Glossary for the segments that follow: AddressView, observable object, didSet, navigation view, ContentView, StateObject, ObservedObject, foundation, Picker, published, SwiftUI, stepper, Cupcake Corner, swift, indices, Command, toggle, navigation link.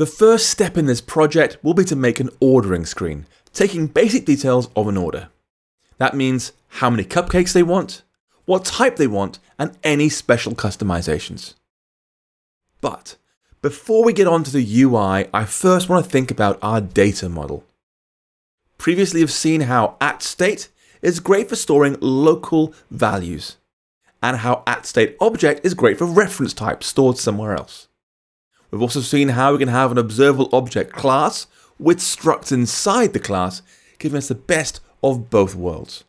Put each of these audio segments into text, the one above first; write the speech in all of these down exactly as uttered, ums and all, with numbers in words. The first step in this project will be to make an ordering screen, taking basic details of an order. That means how many cupcakes they want, what type they want, and any special customizations. But before we get on to the U I, I first want to think about our data model. Previously we've seen how at state is great for storing local values, and how at state object is great for reference types stored somewhere else. We've also seen how we can have an observable object class with structs inside the class, giving us the best of both worlds.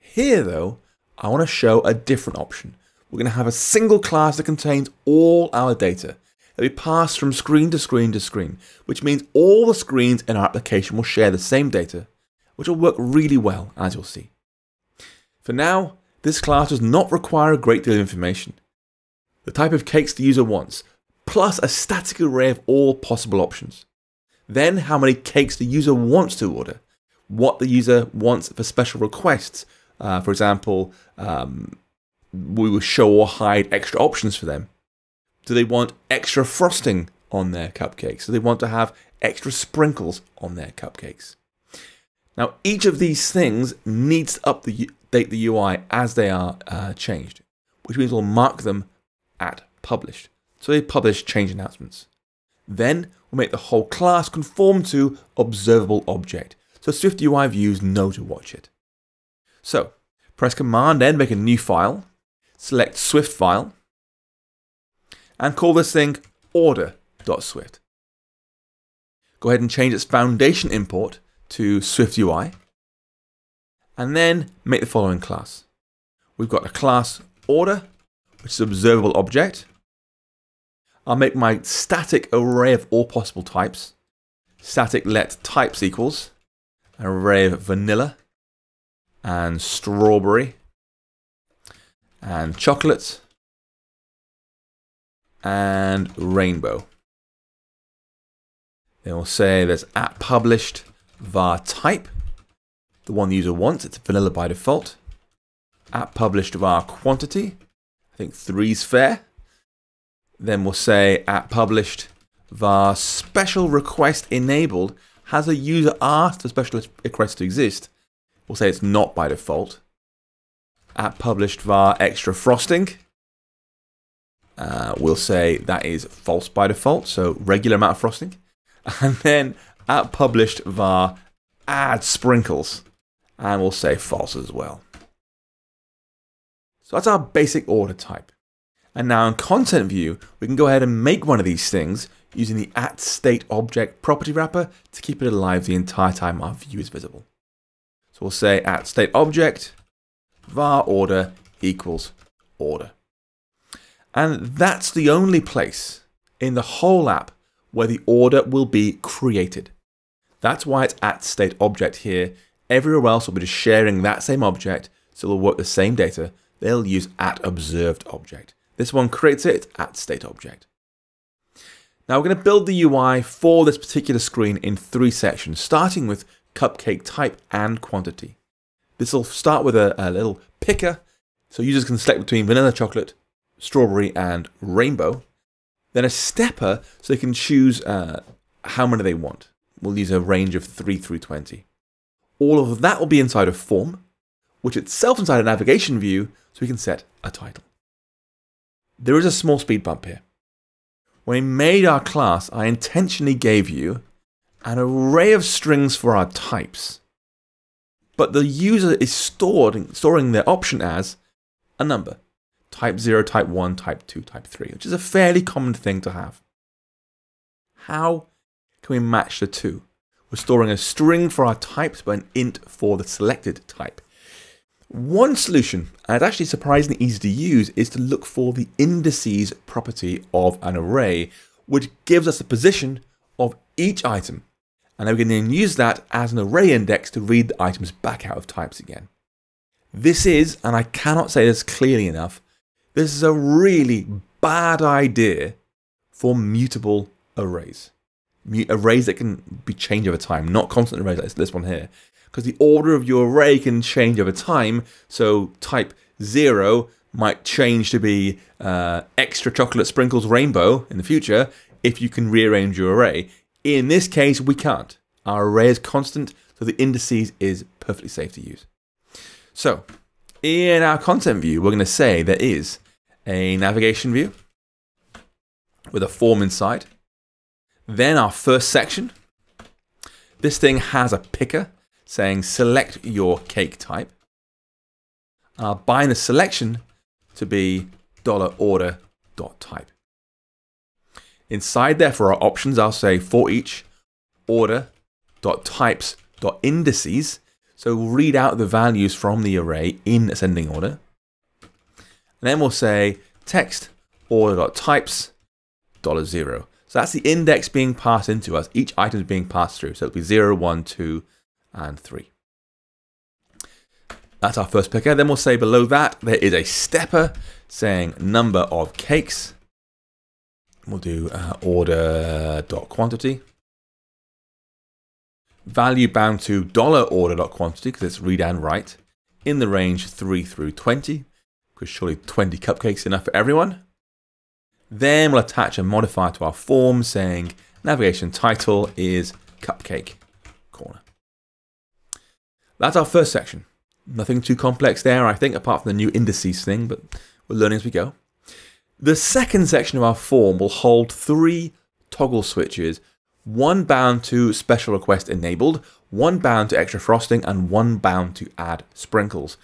Here though, I want to show a different option. We're going to have a single class that contains all our data that we pass from screen to screen to screen, which means all the screens in our application will share the same data, which will work really well, as you'll see. For now, this class does not require a great deal of information. The type of cakes the user wants, plus a static array of all possible options. Then how many cakes the user wants to order, what the user wants for special requests. Uh, for example, um, we will show or hide extra options for them. Do they want extra frosting on their cupcakes? Do they want to have extra sprinkles on their cupcakes? Now, each of these things needs to update the U I as they are uh, changed, which means we'll mark them at published. So they publish change announcements. Then we'll make the whole class conform to observable object, so Swift U I views know to watch it. So press Command N, make a new file, select Swift file, and call this thing order dot swift. Go ahead and change its foundation import to Swift U I, and then make the following class. We've got a class order, which is observable object. I'll make my static array of all possible types, static let types equals an array of vanilla and strawberry and chocolate and rainbow. Then we'll say there's at published var type, the one the user wants, it's vanilla by default. At published var quantity, I think three's fair. Then we'll say at published var special request enabled. Has a user asked for special requests to exist? We'll say it's not by default. At published var extra frosting, Uh, we'll say that is false by default, so regular amount of frosting. And then at published var add sprinkles, and we'll say false as well. So that's our basic order type. And now in content view, we can go ahead and make one of these things using the at state object property wrapper to keep it alive the entire time our view is visible. So we'll say at state object var order equals order. And that's the only place in the whole app where the order will be created. That's why it's at state object here. Everywhere else will be just sharing that same object, so they'll work the same data. They'll use at observed object. This one creates it, it's at state object. Now we're going to build the U I for this particular screen in three sections, starting with cupcake type and quantity. This will start with a, a little picker, so users can select between vanilla chocolate, strawberry and rainbow, then a stepper so they can choose uh, how many they want. We'll use a range of three through twenty. All of that will be inside a form, which itself inside a navigation view, so we can set a title. There is a small speed bump here. When we made our class, I intentionally gave you an array of strings for our types, but the user is stored, storing their option as a number. type zero, type one, type two, type three, which is a fairly common thing to have. How can we match the two? We're storing a string for our types, but an int for the selected type. One solution, and it's actually surprisingly easy to use, is to look for the indices property of an array, which gives us the position of each item. And then we can then use that as an array index to read the items back out of types again. This is, and I cannot say this clearly enough, this is a really bad idea for mutable arrays. Mut arrays that can be changed over time, not constant arrays like this one here. Because the order of your array can change over time, so type zero might change to be uh, extra chocolate sprinkles rainbow in the future, if you can rearrange your array. In this case, we can't. Our array is constant, so the indices is perfectly safe to use. So in our content view, we're going to say there is a navigation view with a form inside. Then our first section, this thing has a picker saying select your cake type. I'll bind the selection to be dollar order dot type. Inside there for our options, I'll say for each order dot types dot indices. So we'll read out the values from the array in ascending order. And then we'll say text order dot types dollar zero. So that's the index being passed into us. Each item is being passed through. So it'll be zero, one, two, and three. That's our first picker. Then we'll say below that there is a stepper saying number of cakes. We'll do uh, order dot quantity. Value bound to dollar order dot quantity because it's read and write in the range three through twenty, because surely twenty cupcakes is enough for everyone. Then we'll attach a modifier to our form saying navigation title is cupcake corner. That's our first section. Nothing too complex there, I think, apart from the new indices thing, but we're learning as we go. The second section of our form will hold three toggle switches, one bound to special request enabled, one bound to extra frosting, and one bound to add sprinkles.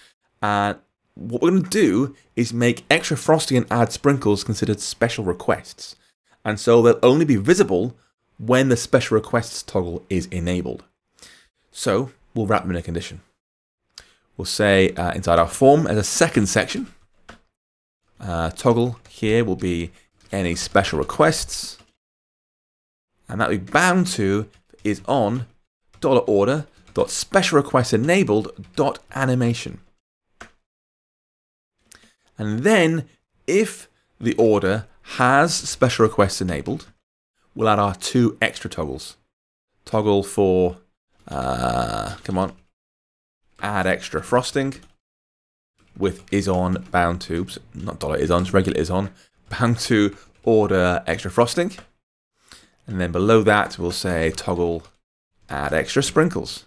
And what we're going to do is make extra frosting and add sprinkles considered special requests. And so they'll only be visible when the special requests toggle is enabled. So we'll wrap them in a condition. We'll say uh, inside our form as a second section, uh, toggle here will be any special requests. And that we bound to is on dollar order dot special request enabled dot animation. And then if the order has special requests enabled, we'll add our two extra toggles. Toggle for, uh, come on, add extra frosting with is on bound to, oops, not dollar is on, it's regular is on, bound to order extra frosting. And then below that, we'll say toggle add extra sprinkles.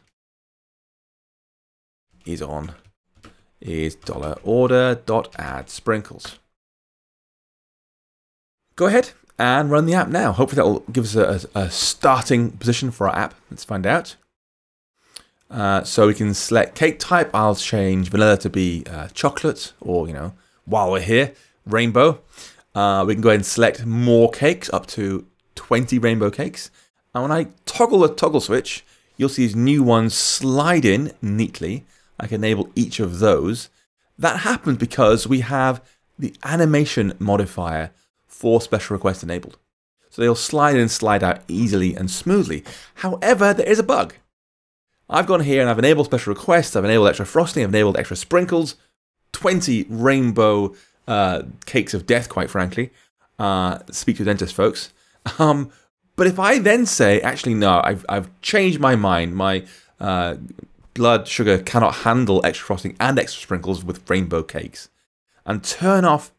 Is on is dollar order dot add sprinkles. Go ahead and run the app now. Hopefully that will give us a, a starting position for our app. Let's find out. Uh, so we can select cake type. I'll change vanilla to be uh, chocolate, or, you know, while we're here, rainbow. Uh, we can go ahead and select more cakes up to twenty rainbow cakes, and when I toggle the toggle switch, you'll see these new ones slide in neatly. I can enable each of those. That happens because we have the animation modifier for special request enabled. So they'll slide in and slide out easily and smoothly. However, there is a bug. I've gone here and I've enabled special requests, I've enabled extra frosting, I've enabled extra sprinkles, twenty rainbow uh, cakes of death, quite frankly. Uh, speak to the dentist, folks. Um, but if I then say, actually, no, I've, I've changed my mind. My uh, blood sugar cannot handle extra frosting and extra sprinkles with rainbow cakes, and turn off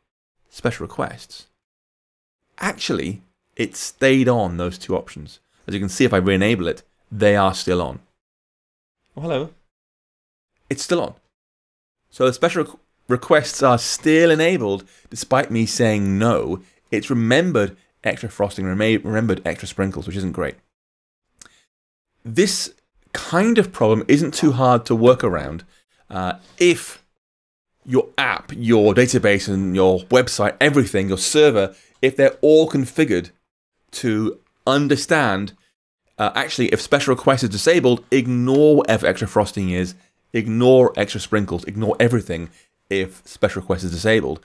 special requests. Actually, it stayed on those two options. As you can see, if I re-enable it, they are still on. Oh, hello. It's still on. So the special requ- requests are still enabled, despite me saying no. It's remembered extra frosting, remembered extra sprinkles, which isn't great. This kind of problem isn't too hard to work around uh, if your app, your database, and your website, everything, your server, if they're all configured to understand, uh, actually, if special request is disabled, ignore whatever extra frosting is, ignore extra sprinkles, ignore everything if special request is disabled.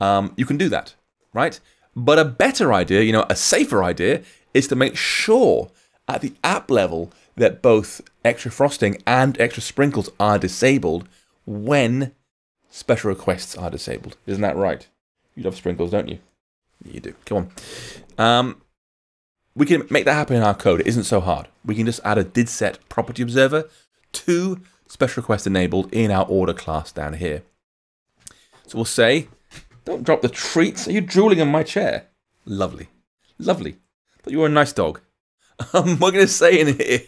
Um, you can do that, right? But a better idea, you know, a safer idea, is to make sure at the app level that both extra frosting and extra sprinkles are disabled when special requests are disabled. Isn't that right? You love sprinkles, don't you? You do. Come on. Um, we can make that happen in our code. It isn't so hard. We can just add a didSet property observer to special request enabled in our order class down here. So we'll say, don't drop the treats. Are you drooling on my chair? Lovely. Lovely. Thought you were a nice dog. Um, we're going to say in here,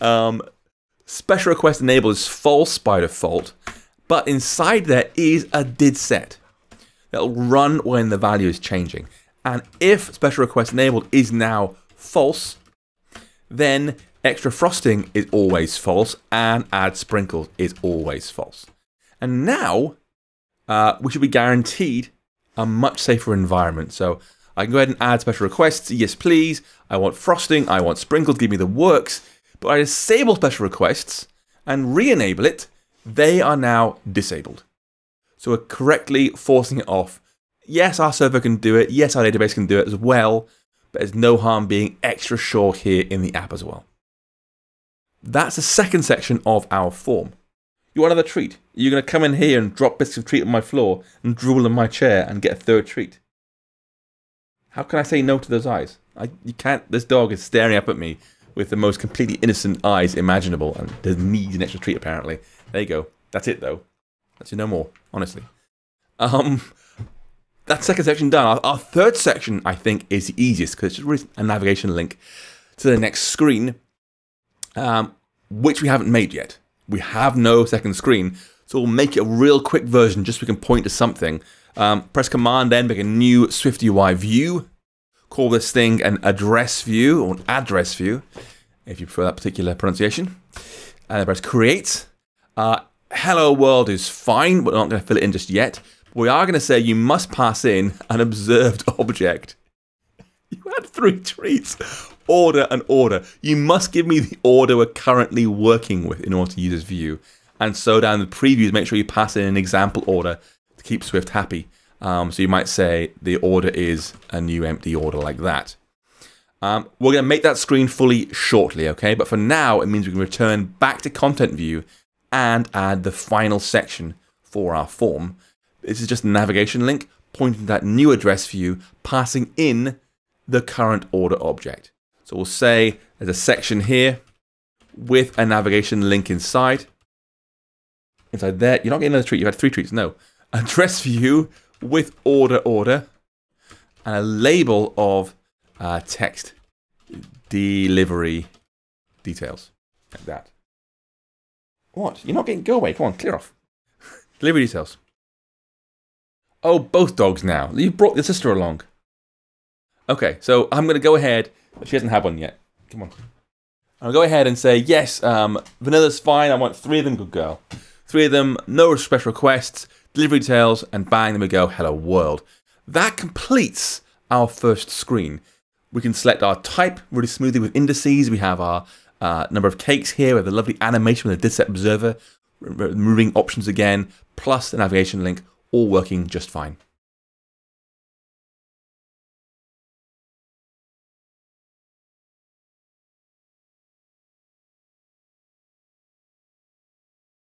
um, special request enable is false by default, but inside there is a did set that'll run when the value is changing. And if special request enabled is now false, then extra frosting is always false and add sprinkles is always false. And now uh, we should be guaranteed a much safer environment. So I can go ahead and add special requests. Yes, please. I want frosting. I want sprinkles. Give me the works. But I disable special requests and re-enable it. They are now disabled. So we're correctly forcing it off. Yes, our server can do it. Yes, our database can do it as well. But there's no harm being extra short here in the app as well. That's the second section of our form. You want another treat? You're going to come in here and drop bits of treat on my floor and drool on my chair and get a third treat. How can I say no to those eyes? I, you can't. This dog is staring up at me with the most completely innocent eyes imaginable and does need an extra treat apparently. There you go. That's it though. That's it, no more, honestly. Um, that second section done. Our, our third section, I think, is the easiest because it's just a navigation link to the next screen, um, which we haven't made yet. We have no second screen, so we'll make it a real quick version just so we can point to something. Um, press Command, then make a new SwiftUI view. Call this thing an address view or an address view, if you prefer that particular pronunciation. And then press Create. Uh, Hello World is fine, but we're not going to fill it in just yet. We are going to say you must pass in an observed object. You had three treats, order and order. You must give me the order we're currently working with in order to use this view. And so down the previews, make sure you pass in an example order to keep Swift happy. Um, so you might say the order is a new empty order like that. Um, we're going to make that screen fully shortly, okay? But for now, it means we can return back to ContentView and add the final section for our form. This is just a navigation link pointing to that new address view, passing in the current order object. So we'll say there's a section here with a navigation link inside. Inside there, you're not getting another treat, you've had three treats, no. Address view with order order and a label of uh, text delivery details, like that. What? You're not getting, go away, come on, clear off. Delivery details. Oh, both dogs now. You brought your sister along. Okay, so I'm going to go ahead. She hasn't had one yet. Come on. I'll go ahead and say, yes, um, vanilla's fine. I want three of them, good girl. Three of them, no special requests, delivery details, and bang, there we go, hello world. That completes our first screen. We can select our type really smoothly with indices. We have our uh, number of cakes here. We have the lovely animation with the didSet observer, removing options again, plus the navigation link, all working just fine.